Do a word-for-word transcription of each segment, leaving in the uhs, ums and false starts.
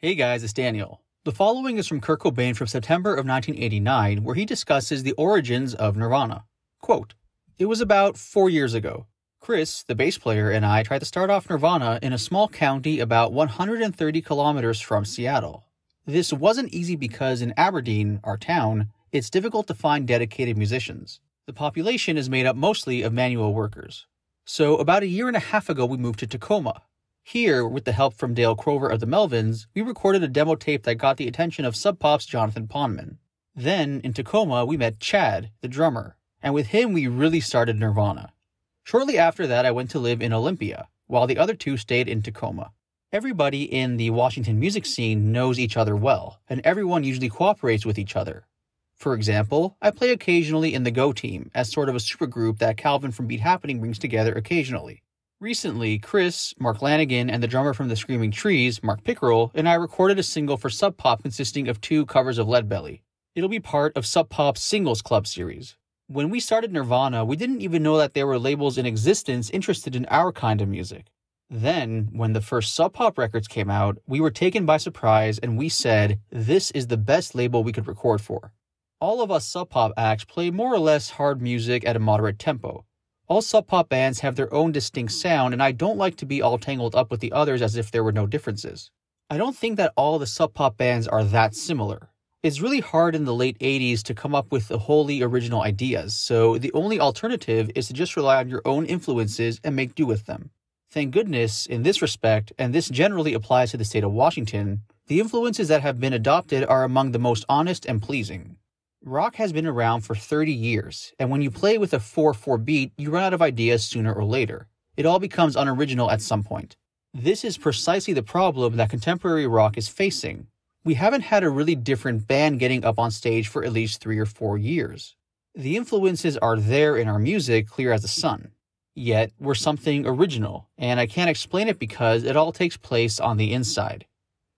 Hey guys, it's Daniel. The following is from Kurt Cobain from September of nineteen eighty-nine, where he discusses the origins of Nirvana. Quote, "It was about four years ago. Chris, the bass player, and I tried to start off Nirvana in a small county about one hundred thirty kilometers from Seattle. This wasn't easy because in Aberdeen, our town, it's difficult to find dedicated musicians. The population is made up mostly of manual workers. So about a year and a half ago, we moved to Tacoma. Here, with the help from Dale Crover of the Melvins, we recorded a demo tape that got the attention of Sub Pop's Jonathan Poneman. Then, in Tacoma, we met Chad, the drummer, and with him we really started Nirvana. Shortly after that, I went to live in Olympia, while the other two stayed in Tacoma. Everybody in the Washington music scene knows each other well, and everyone usually cooperates with each other. For example, I play occasionally in the Go Team, as sort of a supergroup that Calvin from Beat Happening brings together occasionally. Recently, Chris, Mark Lanigan, and the drummer from the Screaming Trees, Mark Pickerel, and I recorded a single for Sub Pop consisting of two covers of Lead Belly. It'll be part of Sub Pop's Singles Club series. When we started Nirvana, we didn't even know that there were labels in existence interested in our kind of music. Then, when the first Sub Pop records came out, we were taken by surprise and we said, this is the best label we could record for. All of us Sub Pop acts play more or less hard music at a moderate tempo. All Sub Pop bands have their own distinct sound, and I don't like to be all tangled up with the others as if there were no differences. I don't think that all the Sub Pop bands are that similar. It's really hard in the late eighties to come up with the wholly original ideas, so the only alternative is to just rely on your own influences and make do with them. Thank goodness, in this respect, and this generally applies to the state of Washington, the influences that have been adopted are among the most honest and pleasing. Rock has been around for thirty years, and when you play with a four four beat, you run out of ideas sooner or later. It all becomes unoriginal at some point. This is precisely the problem that contemporary rock is facing. We haven't had a really different band getting up on stage for at least three or four years. The influences are there in our music, clear as the sun. Yet, we're something original, and I can't explain it because it all takes place on the inside.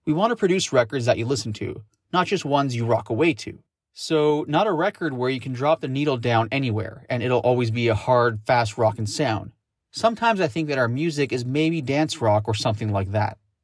We want to produce records that you listen to, not just ones you rock away to. So, not a record where you can drop the needle down anywhere, and it'll always be a hard, fast rockin' sound. Sometimes I think that our music is maybe dance rock or something like that.